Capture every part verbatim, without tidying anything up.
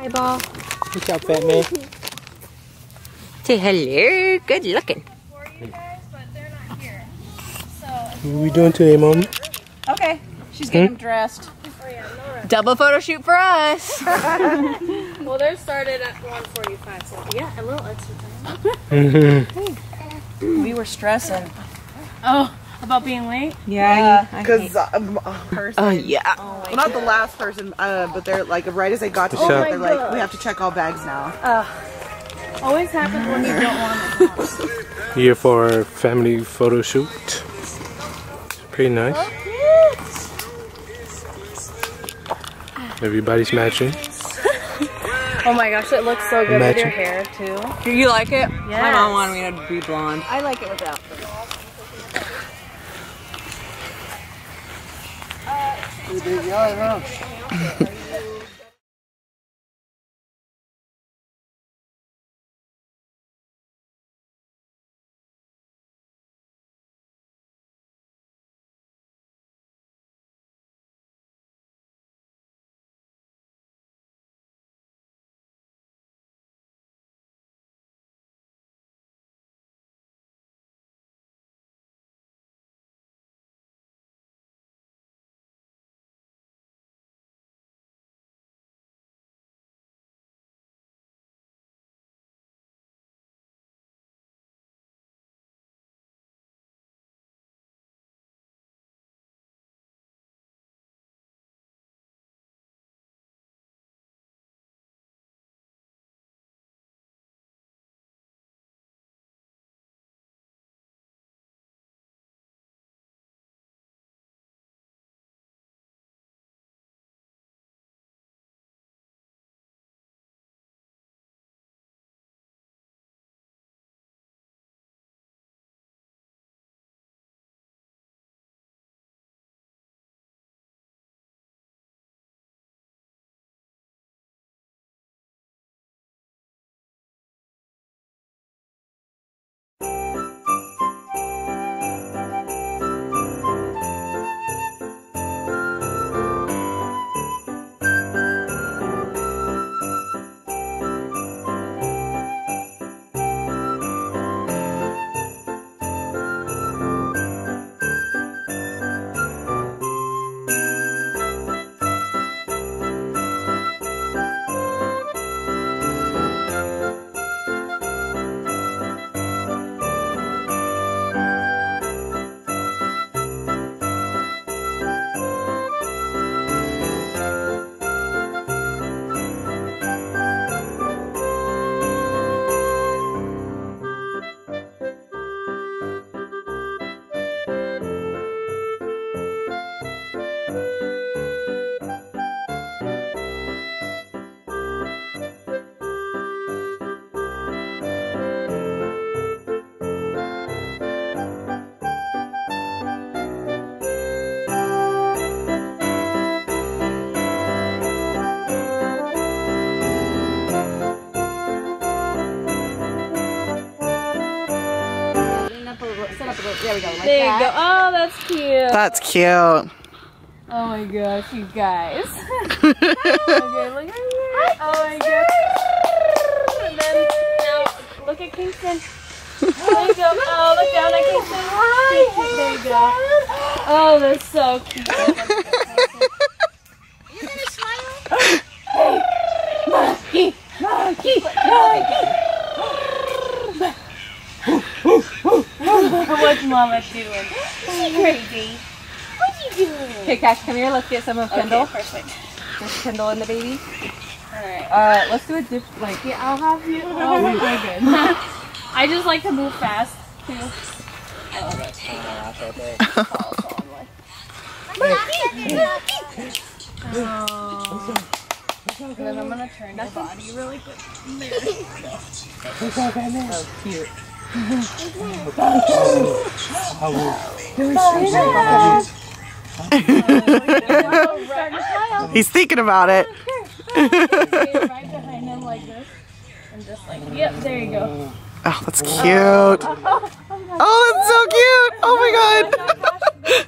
Eyeball. Good job, fat man. Say hello. Good looking. What are we doing today, Mom? Okay. She's getting hmm? dressed. Oh, yeah, no double photo shoot for us. Well, theirs started at one forty-five, so yeah, a little extra time. We were stressing. Oh, about being late? Yeah. Because uh, a person. Uh, yeah. Oh, well, not God. the last person, uh, but they're like, right as they got to the shop, they're like, we have to check all bags now. Uh, always happens when you don't want them. Here for our family photo shoot. It's pretty nice. Oh. Everybody's matching. Oh my gosh, it looks so good matching. with your hair too. Do you like it? Yes. My mom wanted me to be blonde. I like it without. There we go. Like there you that. go. Oh, that's cute. That's cute. Oh my gosh, you guys. Okay, look at here. Oh my gosh. And then now look at Kingston. There you go. Oh, look down at Kingston. Hi. There you go. Oh, that's so cute. Are you gonna smile? Monkey, monkey, monkey. What's Mama doing? She's crazy. What are you doing? Okay, Cash, come here. Let's get some of Kendall. Okay, perfect. There's Kendall and the baby. Alright. Uh, let's do a diff. Like, yeah, I'll have you. Oh my goodness. I just like to move fast, too. I love it. Oh. And then I'm going to turn the body really quick. So cute. He's thinking about it. Right behind him like this. And just like, yep, there you go. Oh, that's cute. Oh, that's so cute. Oh my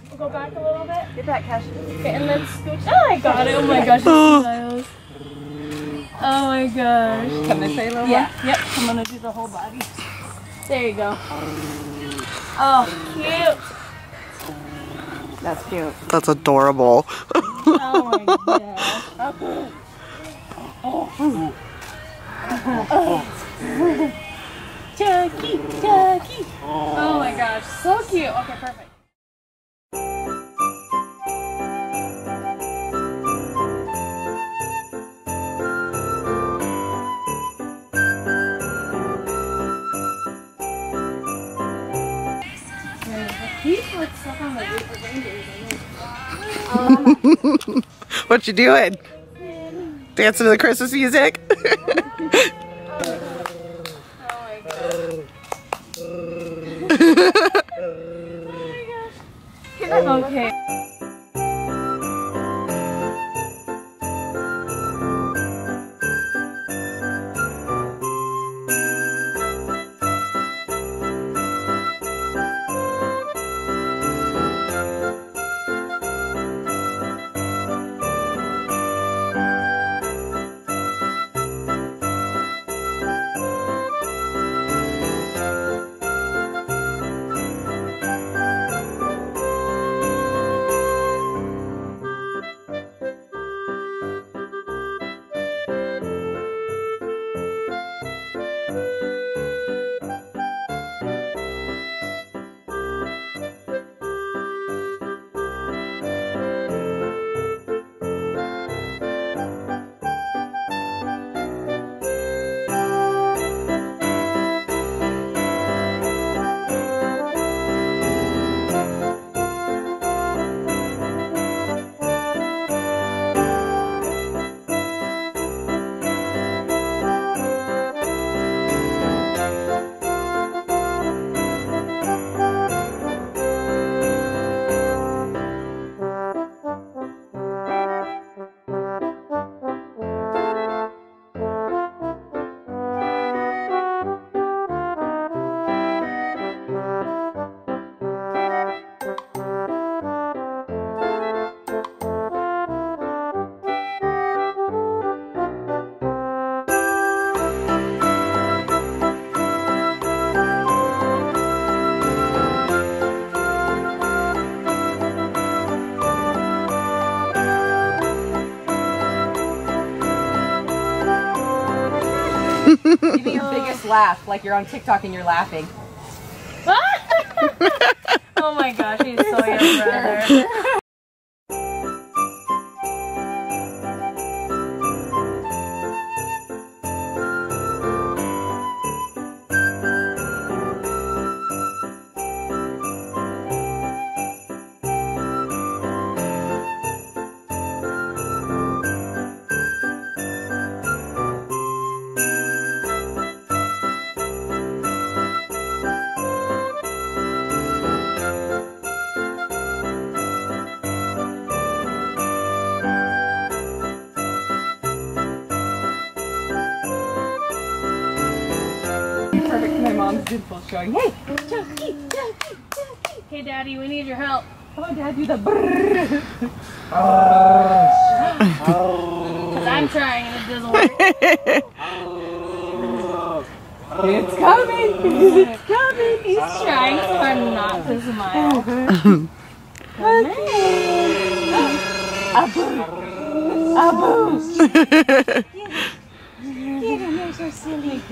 god. Go back a little bit. Get that, Cash. Okay, and then scooch. Oh, I got it. Oh my gosh. Oh my gosh. Can I say a little yeah. One? Yep, I'm gonna do the whole body. There you go. Oh, cute. That's cute. That's adorable. Oh my gosh. Oh. Oh. Oh. Chucky, Chucky. Oh my gosh, so cute. Okay, perfect. What you doing? Dancing to the Christmas music? Okay. Give me your biggest laugh, like you're on TikTok and you're laughing. Oh my gosh, he's so young, brother. Going, hey, Chucky, Chucky, Chucky. Hey, Daddy, we need your help. Oh, Dad, do the brrrr. Oh. Oh. Because I'm trying and it doesn't work. It's coming. It's coming. He's trying so I'm not to smile. Okay. A boo. A boo. Get him. You're so silly.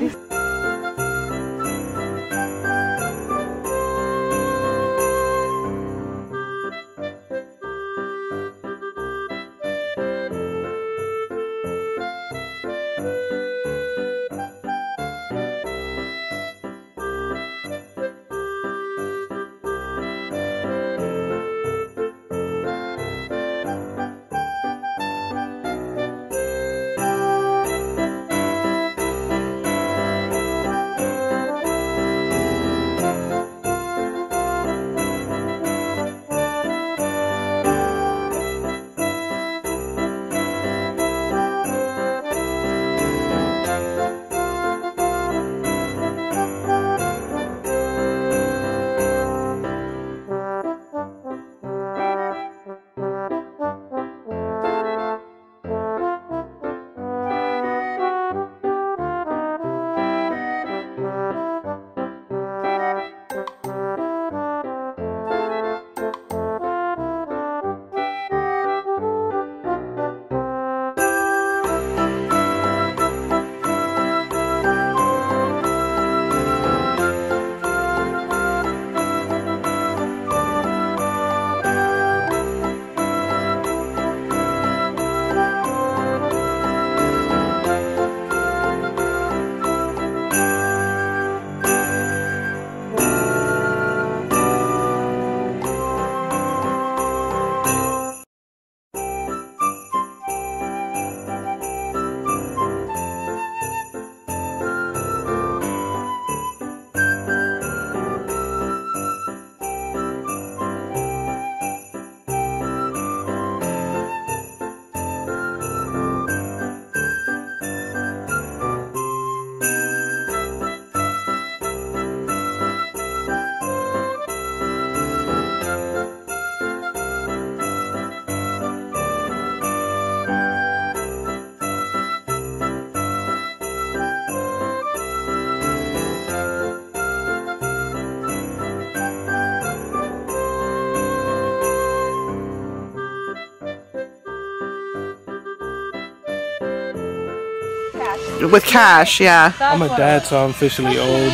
Cash. With Cash, yeah. I'm a dad, so I'm officially old.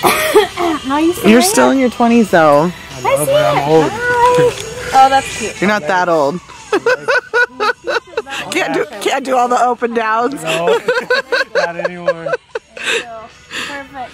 How you You're still in your twenties, though. I love it. I'm old. Oh, that's cute. You're not that old. Can't do, can't do all the up and downs. No, not anymore. Perfect.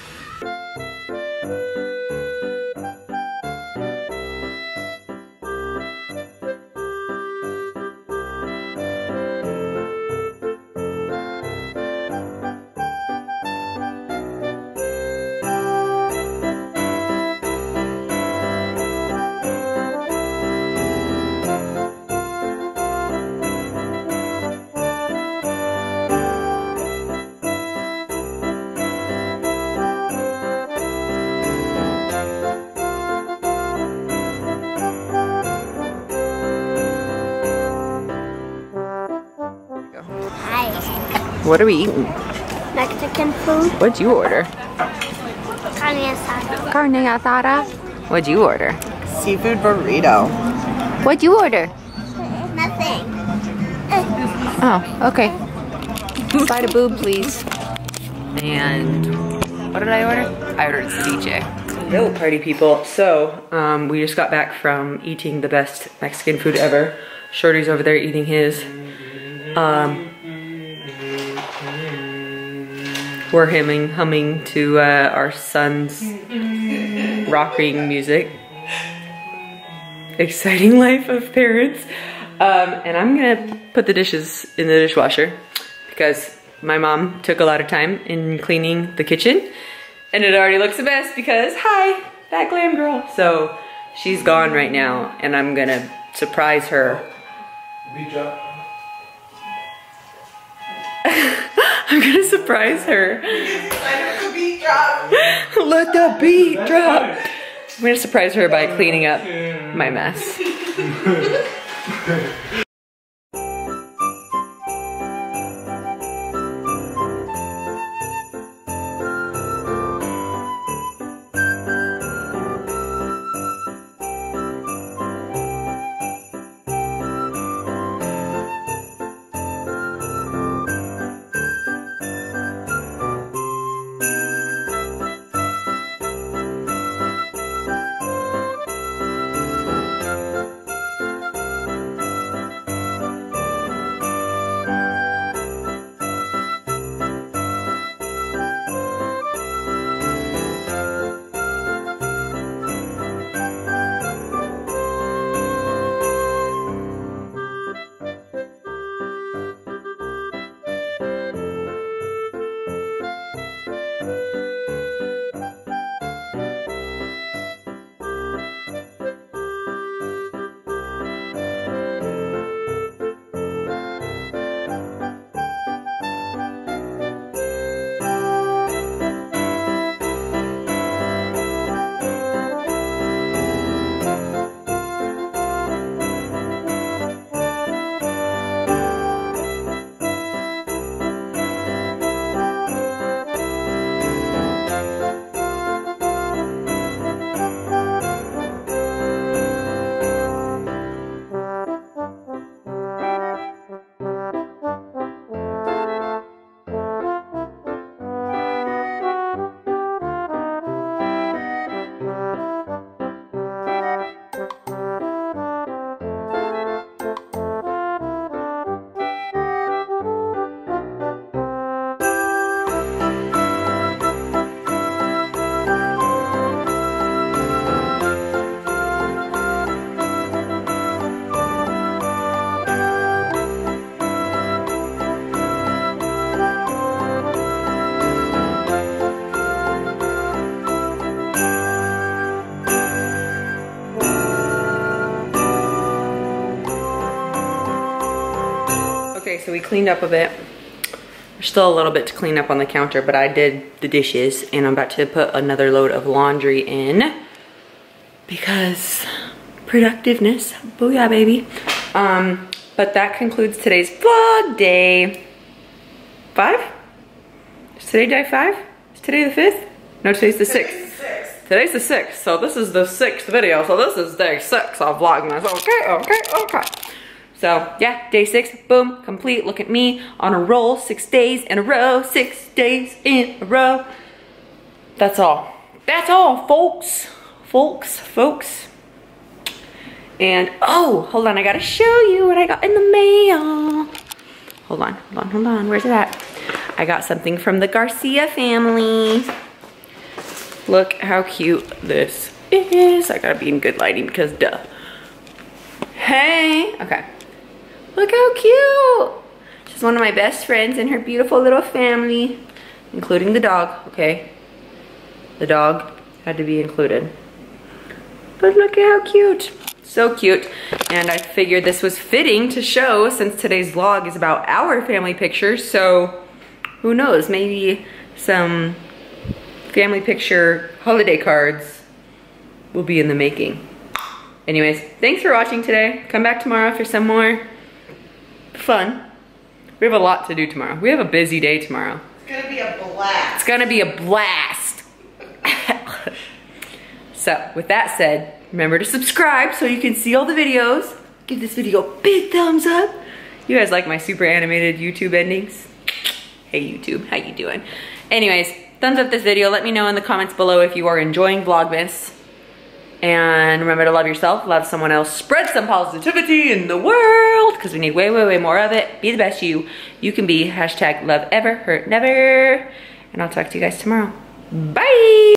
What are we eating? Mexican food. What'd you order? Carne asada. Carne asada. What'd you order? Seafood burrito. What'd you order? Nothing. Oh, okay. Bite a boob, please. And what did I order? I ordered ceviche. Hello, party people. So, um, we just got back from eating the best Mexican food ever. Shorty's over there eating his. Um... We're humming, humming to uh, our son's rocking music. Exciting life of parents. Um, and I'm gonna put the dishes in the dishwasher because my mom took a lot of time in cleaning the kitchen and it already looks the best because, hi, that glam girl. So she's gone right now and I'm gonna surprise her. I'm gonna surprise her. Let the beat drop. Let the beat drop. I'm gonna surprise her by cleaning up my mess. So we cleaned up a bit. There's still a little bit to clean up on the counter, but I did the dishes and I'm about to put another load of laundry in because productiveness, booyah baby. Um, but that concludes today's vlog day five? Is today day five? Is today the fifth? No, today's the sixth. Today's the sixth, so this is the sixth video, so this is day six of vlogmas. Okay, okay, okay. So yeah, day six, boom, complete. Look at me on a roll, six days in a row, six days in a row. That's all. That's all, folks, folks, folks. And oh, hold on, I gotta show you what I got in the mail. Hold on, hold on, hold on, where's it at? I got something from the Garcia family. Look how cute this is. I gotta be in good lighting because duh. Hey, okay. Look how cute. She's one of my best friends and her beautiful little family, including the dog, okay? The dog had to be included. But look at how cute. So cute. And I figured this was fitting to show since today's vlog is about our family pictures, so who knows, maybe some family picture holiday cards will be in the making. Anyways, thanks for watching today. Come back tomorrow for some more fun. We have a lot to do tomorrow. We have a busy day tomorrow. It's gonna be a blast. It's gonna be a blast. So, with that said, remember to subscribe so you can see all the videos. Give this video a big thumbs up. You guys like my super animated YouTube endings? Hey YouTube, how you doing? Anyways, thumbs up this video. Let me know in the comments below if you are enjoying Vlogmas. And remember to love yourself, love someone else, spread some positivity in the world because we need way, way, way more of it. Be the best you you can be. Hashtag love ever, hurt never. And I'll talk to you guys tomorrow. Bye.